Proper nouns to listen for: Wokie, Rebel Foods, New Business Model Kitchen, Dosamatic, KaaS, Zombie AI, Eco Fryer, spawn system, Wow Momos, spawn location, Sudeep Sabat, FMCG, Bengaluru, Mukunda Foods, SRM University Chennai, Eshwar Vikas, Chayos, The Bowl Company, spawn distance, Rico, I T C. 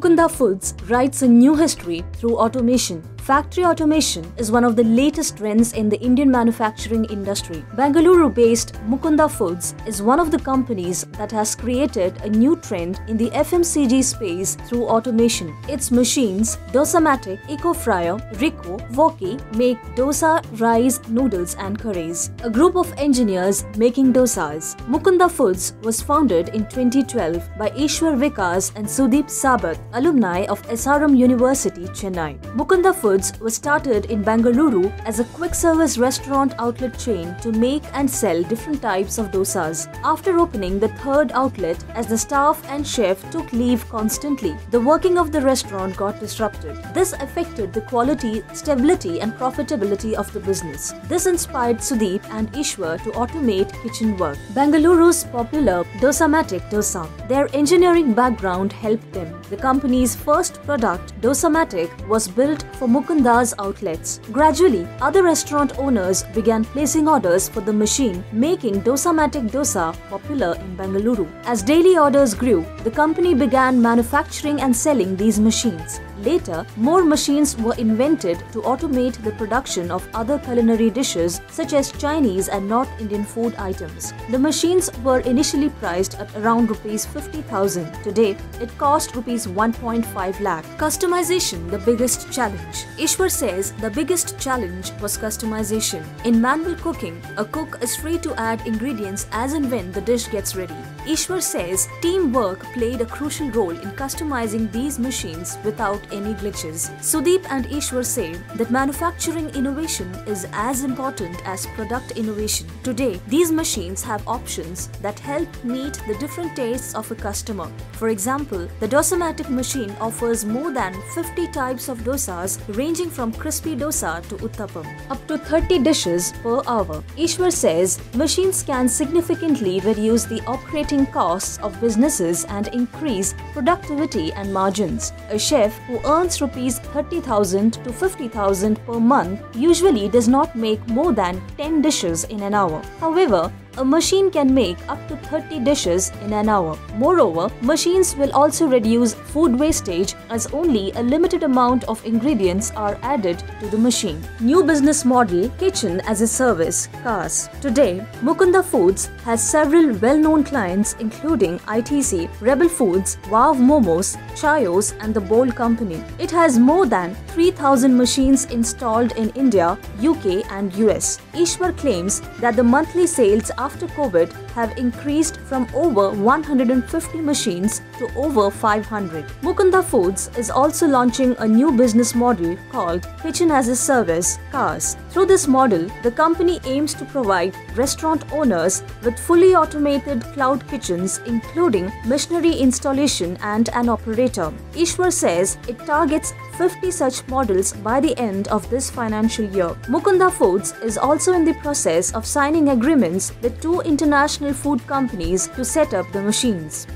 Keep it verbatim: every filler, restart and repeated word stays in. Mukunda Foods writes a new history through automation. Factory automation is one of the latest trends in the Indian manufacturing industry. Bengaluru-based Mukunda Foods is one of the companies that has created a new trend in the F M C G space through automation. Its machines, Dosamatic, Eco Fryer, Rico, Wokie, make dosa, rice, noodles and curries. A group of engineers making dosas. Mukunda Foods was founded in twenty twelve by Eshwar Vikas and Sudeep Sabat, alumni of S R M University Chennai. Mukunda Foods was started in Bengaluru as a quick service restaurant outlet chain to make and sell different types of dosas. After opening the third outlet, as the staff and chef took leave constantly, the working of the restaurant got disrupted. This affected the quality, stability and profitability of the business. This inspired Sudeep and Eshwar to automate kitchen work. Bengaluru's popular Dosamatic dosa. Their engineering background helped them. The company's first product, Dosamatic, was built for Mukunda's outlets. Gradually, other restaurant owners began placing orders for the machine, making Dosamatic dosa popular in Bengaluru. As daily orders grew, the company began manufacturing and selling these machines. Later, more machines were invented to automate the production of other culinary dishes such as Chinese and North Indian food items. The machines were initially priced at around rupees fifty thousand. Today, it cost rupees one point five lakh. Customization, the biggest challenge. Eshwar says the biggest challenge was customization. In manual cooking, a cook is free to add ingredients as and when the dish gets ready. Eshwar says teamwork played a crucial role in customizing these machines without any glitches. Sudeep and Eshwar say that manufacturing innovation is as important as product innovation. Today, these machines have options that help meet the different tastes of a customer. For example, the Dosamatic machine offers more than fifty types of dosas ranging from crispy dosa to uttapam, up to thirty dishes per hour. Eshwar says machines can significantly reduce the operating costs of businesses and increase productivity and margins. A chef who earns rupees thirty thousand to fifty thousand per month usually does not make more than ten dishes in an hour. However, a machine can make up to thirty dishes in an hour. Moreover, machines will also reduce food wastage as only a limited amount of ingredients are added to the machine. New business model, kitchen as a service, KaaS. Today, Mukunda Foods has several well-known clients including I T C, Rebel Foods, Wow Momos, Chayos and The Bowl Company. It has more than three thousand machines installed in India, U K and U S. Eshwar claims that the monthly sales after COVID have increased from over one hundred fifty machines to over five hundred. Mukunda Foods is also launching a new business model called Kitchen as a Service, KaaS. Through this model, the company aims to provide restaurant owners with fully automated cloud kitchens including machinery installation and an operator. Eshwar says it targets fifty such models by the end of this financial year. Mukunda Foods is also in the process of signing agreements with two international food companies to set up the machines.